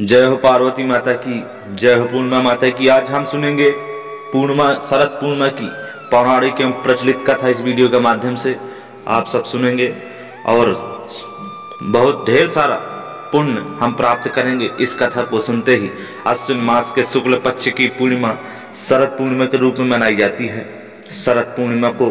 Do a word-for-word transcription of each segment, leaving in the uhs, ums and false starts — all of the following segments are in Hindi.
जय हो पार्वती माता की, जय हो पूर्णिमा माता की। आज हम सुनेंगे पूर्णिमा शरद पूर्णिमा की पौराणिक एवं प्रचलित कथा। इस वीडियो के माध्यम से आप सब सुनेंगे और बहुत ढेर सारा पुण्य हम प्राप्त करेंगे इस कथा को सुनते ही। अश्विन मास के शुक्ल पक्ष की पूर्णिमा शरद पूर्णिमा के रूप में मनाई जाती है। शरद पूर्णिमा को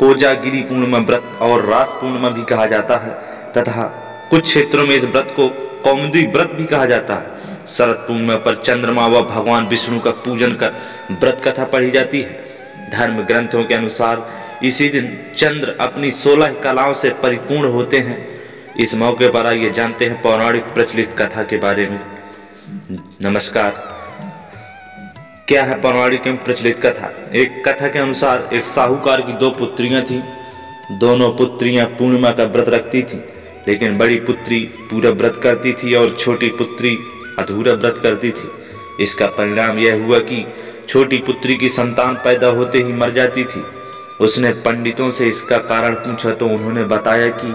कोजागिरी पूर्णिमा व्रत और रास पूर्णिमा भी कहा जाता है तथा कुछ क्षेत्रों में इस व्रत को कौमुदी व्रत भी कहा जाता है। शरद पूर्णिमा पर चंद्रमा व भगवान विष्णु का पूजन कर व्रत कथा पढ़ी जाती है। धर्म ग्रंथों के अनुसार इसी दिन चंद्र अपनी सोलह कलाओं से परिपूर्ण होते हैं। इस मौके पर आइए जानते हैं पौराणिक प्रचलित कथा के बारे में। नमस्कार, क्या है पौराणिक एवं प्रचलित कथा। एक कथा के अनुसार एक साहूकार की दो पुत्रियां थीं। दोनों पुत्रियां पूर्णिमा का व्रत रखती थीं, लेकिन बड़ी पुत्री पूरा व्रत करती थी और छोटी पुत्री अधूरा व्रत करती थी। इसका परिणाम यह हुआ कि छोटी पुत्री की संतान पैदा होते ही मर जाती थी। उसने पंडितों से इसका कारण पूछा तो उन्होंने बताया कि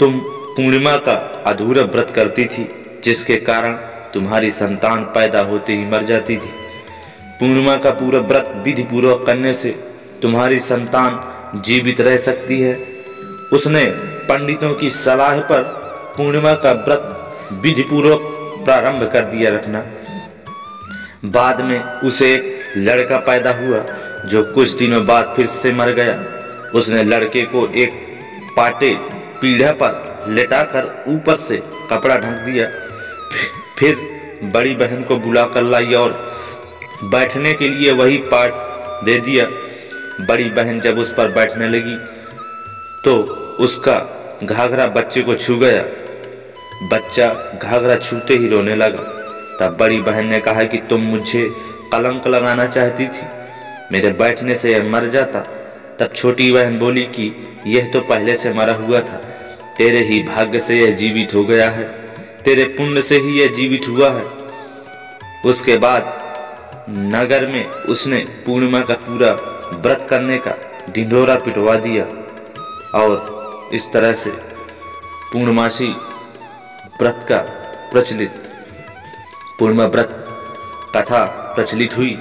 तुम पूर्णिमा का अधूरा व्रत करती थी, जिसके कारण तुम्हारी संतान पैदा होते ही मर जाती थी। पूर्णिमा का पूरा व्रत विधि पूर्वक करने से तुम्हारी संतान जीवित रह सकती है। उसने पंडितों की सलाह पर पूर्णिमा का व्रत विधि पूर्वक प्रारंभ कर दिया रखना। बाद में उसे एक लड़का पैदा हुआ जो कुछ दिनों बाद फिर से मर गया। उसने लड़के को एक पाटे पीढ़ा पर लेटाकर ऊपर से कपड़ा ढक दिया। फिर बड़ी बहन को बुलाकर लाई और बैठने के लिए वही पाट दे दिया। बड़ी बहन जब उस पर बैठने लगी तो उसका घाघरा बच्चे को छू गया। बच्चा घाघरा छूते ही रोने लगा। तब बड़ी बहन ने कहा कि तुम मुझे कलंक लगाना चाहती थी, मेरे बैठने से यह मर जाता। तब छोटी बहन बोली कि यह तो पहले से मरा हुआ था, तेरे ही भाग्य से यह जीवित हो गया है, तेरे पुण्य से ही यह जीवित हुआ है। उसके बाद नगर में उसने पूर्णिमा का पूरा व्रत करने का ढिंढोरा पिटवा दिया और इस तरह से पूर्णमासी व्रत का प्रचलित पूर्णिमा व्रत कथा प्रचलित हुई।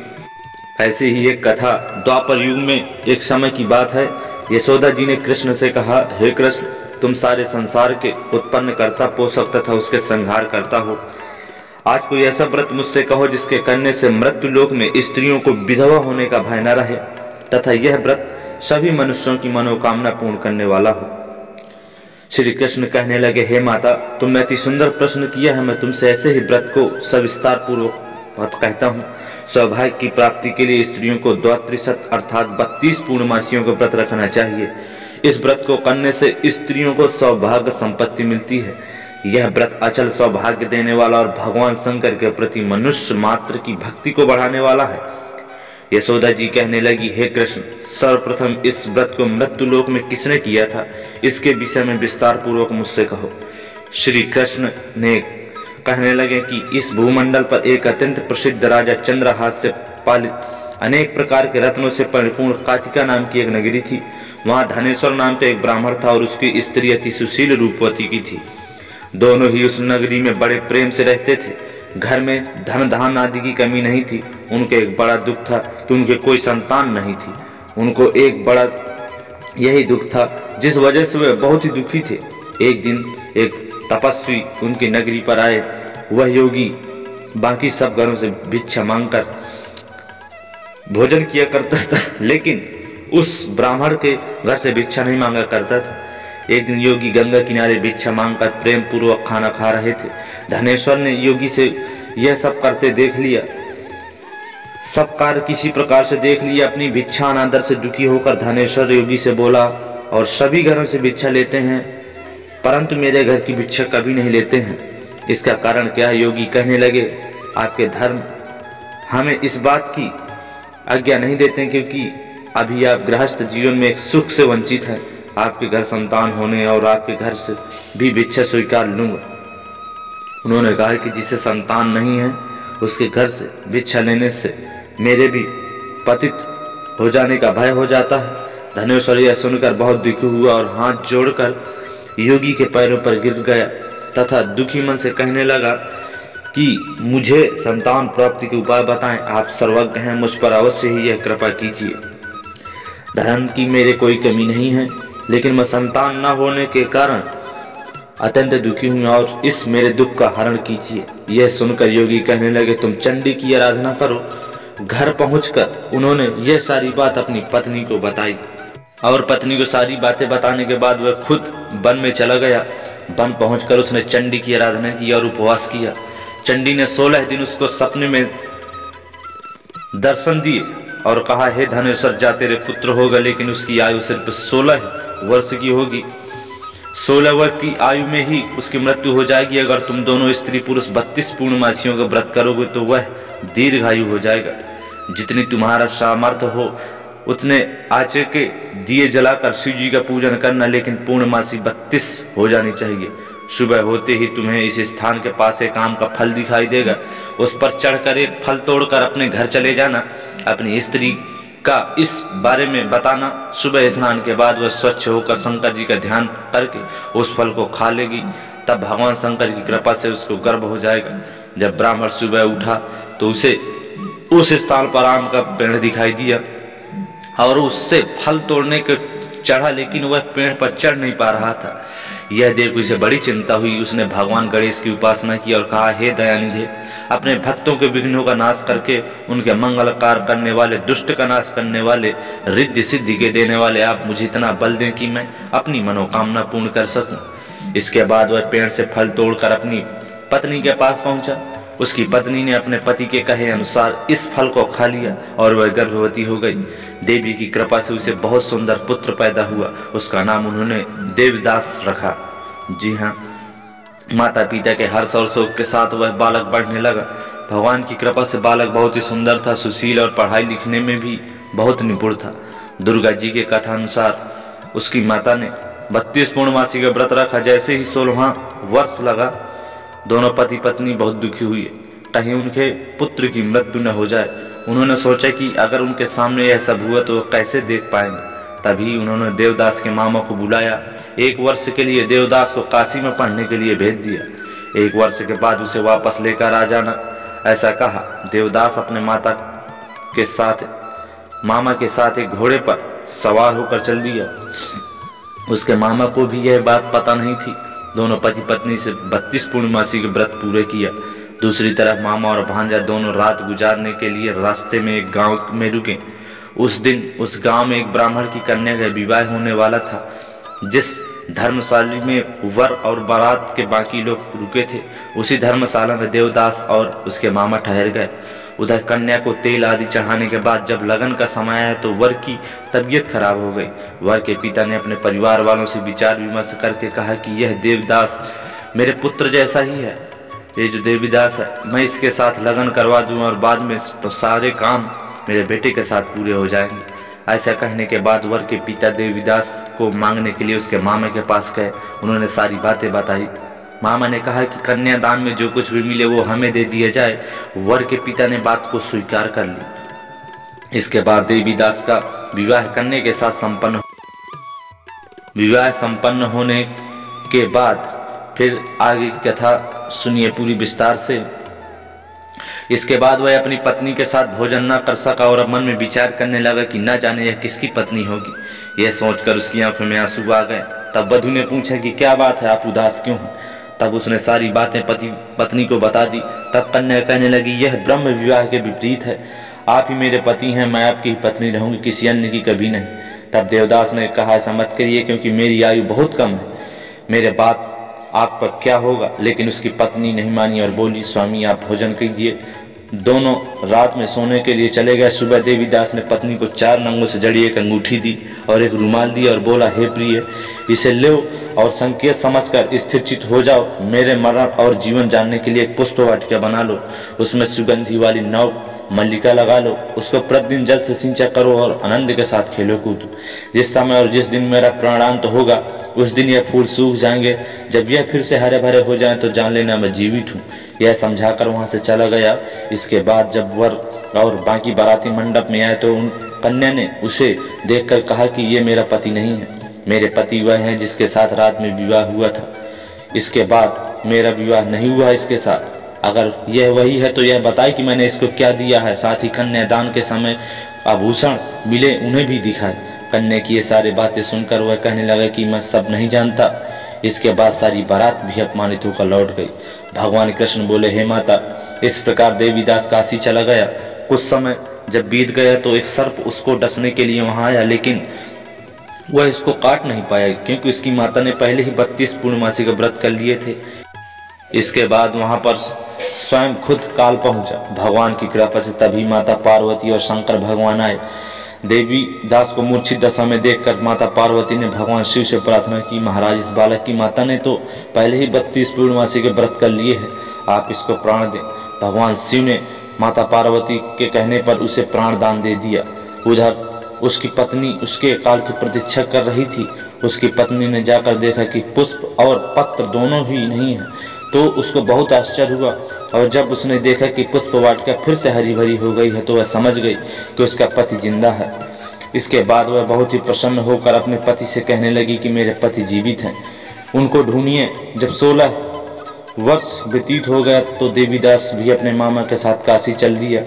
ऐसी ही एक कथा द्वापर युग में एक समय की बात है। यशोदा जी ने कृष्ण से कहा, हे कृष्ण, तुम सारे संसार के उत्पन्न करता पोषक तथा उसके संहार करता हो। आज कोई ऐसा व्रत मुझसे कहो जिसके करने से मृत्यु लोक में स्त्रियों को विधवा होने का भय न रहे तथा यह व्रत सभी मनुष्यों की मनोकामना पूर्ण करने वाला हो। श्री कृष्ण कहने लगे, हे माता, तुमने अति सुंदर प्रश्न किया है। मैं तुमसे ऐसे ही व्रत को सविस्तार पूर्वक बात कहता हूँ। सौभाग्य की प्राप्ति के लिए स्त्रियों को द्वात्रिशत अर्थात बत्तीस पूर्णमासियों का व्रत रखना चाहिए। इस व्रत को करने से स्त्रियों को सौभाग्य संपत्ति मिलती है। यह व्रत अचल सौभाग्य देने वाला और भगवान शंकर के प्रति मनुष्य मात्र की भक्ति को बढ़ाने वाला है। यशोदा जी कहने लगी, हे कृष्ण, सर्वप्रथम इस व्रत को मृत्यु लोक में किसने किया था, इसके विषय में विस्तार पूर्वक मुझसे कहो। श्री कृष्ण ने कहने लगे कि इस भूमंडल पर एक अत्यंत प्रसिद्ध राजा चंद्रहास से पालित अनेक प्रकार के रत्नों से परिपूर्ण कातिका नाम की एक नगरी थी। वहाँ धनेश्वर नाम का एक ब्राह्मण था और उसकी स्त्री अति सुशील रूपवती की थी। दोनों ही उस नगरी में बड़े प्रेम से रहते थे। घर में धन धान आदि की कमी नहीं थी। उनके एक बड़ा दुख था कि उनके कोई संतान नहीं थी। उनको एक बड़ा यही दुख था जिस वजह से वे बहुत ही दुखी थे। एक दिन एक तपस्वी उनकी नगरी पर आए। वह योगी बाकी सब घरों से भिक्षा मांगकर भोजन किया करता था, लेकिन उस ब्राह्मण के घर से भिक्षा नहीं मांगा करता था। एक दिन योगी गंगा किनारे भिक्षा मांगकर प्रेम पूर्वक खाना खा रहे थे। धनेश्वर ने योगी से यह सब करते देख लिया, सब कार्य किसी प्रकार से देख लिया। अपनी भिक्षा अनादर से दुखी होकर धनेश्वर योगी से बोला, और सभी घरों से भिक्षा लेते हैं परंतु मेरे घर की भिक्षा कभी नहीं लेते हैं, इसका कारण क्या है। योगी कहने लगे, आपके धर्म हमें इस बात की आज्ञा नहीं देते क्योंकि अभी आप गृहस्थ जीवन में एक सुख से वंचित हैं। आपके घर संतान होने और आपके घर से भी भिक्षा स्वीकार लूँगा। उन्होंने कहा कि जिसे संतान नहीं है उसके घर से भिक्षा लेने से मेरे भी पतित हो जाने का भय हो जाता है। धनेश्वर यह सुनकर बहुत दुखी हुआ और हाथ जोड़कर योगी के पैरों पर गिर गया तथा दुखी मन से कहने लगा कि मुझे संतान प्राप्ति के उपाय बताएं। आप सर्वज्ञ हैं, मुझ पर अवश्य ही यह कृपा कीजिए। धन की मेरे कोई कमी नहीं है, लेकिन मैं संतान न होने के कारण अत्यंत दुखी हूँ और इस मेरे दुख का हरण कीजिए। यह सुनकर योगी कहने लगे, तुम चंडी की आराधना करो। घर पहुंचकर उन्होंने यह सारी बात अपनी पत्नी को बताई और पत्नी को सारी बातें बताने के बाद वह खुद वन में चला गया। वन पहुंचकर उसने चंडी की आराधना की और उपवास किया। चंडी ने सोलह दिन उसको सपने में दर्शन दिए और कहा, हे धनेश्वर, जा तेरे पुत्र होगा, लेकिन उसकी आयु सिर्फ सोलह वर्ष की होगी। सोलह वर्ष की आयु में ही उसकी मृत्यु हो जाएगी। अगर तुम दोनों स्त्री पुरुष बत्तीस पूर्णमासियों का व्रत करोगे तो वह दीर्घायु हो जाएगा। जितनी तुम्हारा सामर्थ्य हो उतने आचे के दिए जलाकर शिव जी का पूजन करना, लेकिन पूर्णमासी बत्तीस हो जानी चाहिए। सुबह होते ही तुम्हें इस स्थान के पास एक आम का फल दिखाई देगा, उस पर चढ़कर एक फल तोड़कर अपने घर चले जाना। अपनी स्त्री का इस बारे में बताना। सुबह स्नान के बाद वह स्वच्छ होकर शंकर जी का ध्यान करके उस फल को खा लेगी। तब भगवान शंकर की कृपा से उसको गर्भ हो जाएगा। जब ब्राह्मण सुबह उठा तो उसे उस स्थान पर आम का पेड़ दिखाई दिया और उससे फल तोड़ने के चढ़ा, लेकिन वह पेड़ पर चढ़ नहीं पा रहा था। यह देख उसे बड़ी चिंता हुई। उसने भगवान गणेश की उपासना की और कहा, हे दयानिधे, अपने भक्तों के विघ्नों का नाश करके उनके मंगल कार्य करने वाले, दुष्ट का नाश करने वाले, रिद्धि सिद्धि के देने वाले, आप मुझे इतना बल दें कि मैं अपनी मनोकामना पूर्ण कर सकूं। इसके बाद वह पेड़ से फल तोड़कर अपनी पत्नी के पास पहुंचा। उसकी पत्नी ने अपने पति के कहे अनुसार इस फल को खा लिया और वह गर्भवती हो गई। देवी की कृपा से उसे बहुत सुंदर पुत्र पैदा हुआ। उसका नाम उन्होंने देवदास रखा। जी हाँ, माता पिता के हर्ष और शोक के साथ वह बालक बढ़ने लगा। भगवान की कृपा से बालक बहुत ही सुंदर था, सुशील और पढ़ाई लिखने में भी बहुत निपुण था। दुर्गा जी के कथा अनुसार उसकी माता ने बत्तीस पूर्णमासी का व्रत रखा। जैसे ही सोलहवां वर्ष लगा, दोनों पति पत्नी बहुत दुखी हुए, कहीं उनके पुत्र की मृत्यु न हो जाए। उन्होंने सोचा कि अगर उनके सामने यह सब हुआ तो कैसे देख पाएंगे। तभी उन्होंने देवदास के मामा को बुलाया। एक वर्ष के लिए देवदास को काशी में पढ़ने के लिए भेज दिया। एक वर्ष के बाद उसे वापस लेकर आ जाना, ऐसा कहा। देवदास अपने माता के साथ मामा के साथ एक घोड़े पर सवार होकर चल दिया। उसके मामा को भी यह बात पता नहीं थी। दोनों पति पत्नी से बत्तीस पूर्णमासी के व्रत पूरे किया। दूसरी तरफ मामा और भांजा दोनों रात गुजारने के लिए रास्ते में एक गांव में रुके। उस दिन उस गांव में एक ब्राह्मण की कन्या का विवाह होने वाला था। जिस धर्मशाला में वर और बारात के बाकी लोग रुके थे, उसी धर्मशाला में देवदास और उसके मामा ठहर गए। उधर कन्या को तेल आदि चढ़ाने के बाद जब लगन का समय आया तो वर की तबीयत खराब हो गई। वर के पिता ने अपने परिवार वालों से विचार विमर्श करके कहा कि यह देवदास मेरे पुत्र जैसा ही है। ये जो देवदास है, मैं इसके साथ लगन करवा दूं और बाद में तो सारे काम मेरे बेटे के साथ पूरे हो जाएंगे। ऐसा कहने के बाद वर के पिता देवदास को मांगने के लिए उसके मामा के पास गए। उन्होंने सारी बातें बताई। मामा ने कहा कि कन्यादान में जो कुछ भी मिले वो हमें दे दिया जाए। वर के पिता ने बात को स्वीकार कर ली। इसके बाद देवीदास का विवाह कन्या के साथ संपन्न विवाह संपन्न होने के बाद फिर आगे कथा सुनिए पूरी विस्तार से। इसके बाद वह अपनी पत्नी के साथ भोजन न कर सका और मन में विचार करने लगा कि न जाने यह किसकी पत्नी होगी। यह सोचकर उसकी आंखों में आंसू आ गए। तब वधू ने पूछा कि क्या बात है, आप उदास क्यों हैं? तब उसने सारी बातें पति पत्नी को बता दी। तब कन्या कहने लगी, यह ब्रह्म विवाह के विपरीत है। आप ही मेरे पति हैं, मैं आपकी पत्नी रहूंगी, किसी अन्य की कभी नहीं। तब देवदास ने कहा, ऐसा मत करिए, क्योंकि मेरी आयु बहुत कम है, मेरे बात आपका क्या होगा। लेकिन उसकी पत्नी नहीं मानी और बोली, स्वामी आप भोजन कीजिए। दोनों रात में सोने के लिए चले गए। सुबह देवीदास ने पत्नी को चार रंगों से जड़ी एक अंगूठी दी और एक रुमाल दी और बोला, हे प्रिय, इसे लो और संकेत समझकर स्थिरचित हो जाओ। मेरे मरण और जीवन जानने के लिए एक पुष्प वाटिका बना लो, उसमें सुगंधि वाली नौ मल्लिका लगा लो, उसको प्रतिदिन जल से सिंचा करो और आनंद के साथ खेलो कूदो। जिस समय और जिस दिन मेरा प्राणांत होगा, उस दिन यह फूल सूख जाएंगे। जब यह फिर से हरे भरे हो जाए तो जान लेना मैं जीवित हूँ। यह समझाकर वहाँ से चला गया। इसके बाद जब वर और बाकी बाराती मंडप में आए तो उन कन्या ने उसे देखकर कहा कि ये मेरा पति नहीं है, मेरे पति वह हैं जिसके साथ रात में विवाह हुआ था। इसके बाद मेरा विवाह नहीं हुआ इसके साथ। अगर यह वही है तो यह बताए कि मैंने इसको क्या दिया है। साथ ही कन्यादान के समय आभूषण मिले उन्हें भी दिखाए। कन्या की ये सारी बातें सुनकर वह कहने लगा कि मैं सब नहीं जानता। इसके बाद सारी बारात भी अपमानित होकर लौट गई। भगवान कृष्ण बोले, हे माता। इस प्रकार देवीदास काशी चला गया। कुछ समय जब बीत गया तो एक सर्प उसको डसने के लिए वहाँ आया, लेकिन वह इसको काट नहीं पाया क्योंकि उसकी माता ने पहले ही बत्तीस पूर्णमासी का व्रत कर लिए थे। इसके बाद वहाँ पर स्वयं खुद काल पहुँचा। भगवान की कृपा से तभी माता पार्वती और शंकर भगवान आए। देवी दास को मूर्छित दशा में देखकर माता पार्वती ने भगवान शिव से प्रार्थना की, महाराज इस बालक की माता ने तो पहले ही बत्तीस पूर्णमासी के व्रत कर लिए हैं, आप इसको प्राण दें। भगवान शिव ने माता पार्वती के कहने पर उसे प्राण दान दे दिया। उधर उसकी पत्नी उसके काल की प्रतीक्षा कर रही थी। उसकी पत्नी ने जाकर देखा कि पुष्प और पत्र दोनों ही नहीं है, तो उसको बहुत आश्चर्य हुआ। और जब उसने देखा कि पुष्प वाटिका फिर से हरी भरी हो गई है तो वह समझ गई कि उसका पति जिंदा है। इसके बाद वह बहुत ही प्रसन्न होकर अपने पति से कहने लगी कि मेरे पति जीवित हैं, उनको ढूंढिए। जब सोलह वर्ष व्यतीत हो गया तो देवीदास भी अपने मामा के साथ काशी चल दिया।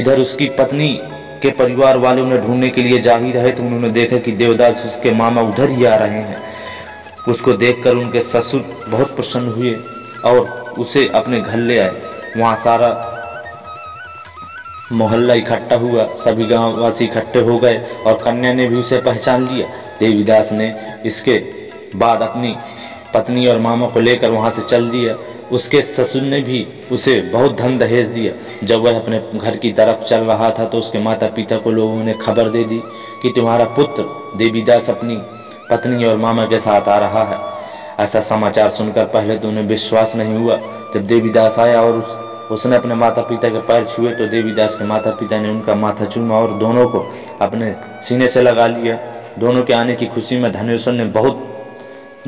इधर उसकी पत्नी के परिवार वाले उन्हें ढूंढने के लिए जा ही रहे तो उन्होंने देखा कि देवदास उसके मामा उधर ही आ रहे हैं। उसको देखकर उनके ससुर बहुत प्रसन्न हुए और उसे अपने घर ले आए। वहाँ सारा मोहल्ला इकट्ठा हुआ, सभी गांववासी इकट्ठे हो गए और कन्या ने भी उसे पहचान लिया। देवीदास ने इसके बाद अपनी पत्नी और मामा को लेकर वहाँ से चल दिया। उसके ससुर ने भी उसे बहुत धन दहेज दिया। जब वह अपने घर की तरफ चल रहा था तो उसके माता पिता को लोगों ने खबर दे दी कि तुम्हारा पुत्र देवीदास अपनी पत्नी और मामा के साथ आ रहा है। ऐसा समाचार सुनकर पहले तो उन्हें विश्वास नहीं हुआ। जब देवीदास आया और उसने अपने माता पिता के पैर छुए तो देवीदास के माता पिता ने उनका माथा चूमा और दोनों को अपने सीने से लगा लिया। दोनों के आने की खुशी में धनेश्वर ने बहुत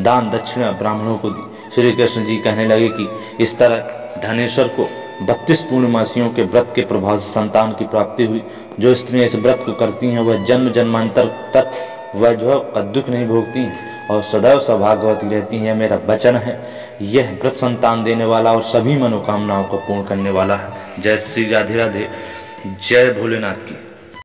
दान दक्षिणा ब्राह्मणों को दी। श्री कृष्ण जी कहने लगे कि इस तरह धनेश्वर को बत्तीस पूर्णमासियों के व्रत के प्रभाव से संतान की प्राप्ति हुई। जो स्त्रियां इस व्रत को करती हैं वह जन्म जन्मांतर तक वैभव का दुख नहीं भोगती और सदैव सौभाग्यवती रहती हैं। मेरा वचन है, यह व्रत संतान देने वाला और सभी मनोकामनाओं को पूर्ण करने वाला है। जय श्री राधे राधे। जय भोलेनाथ की।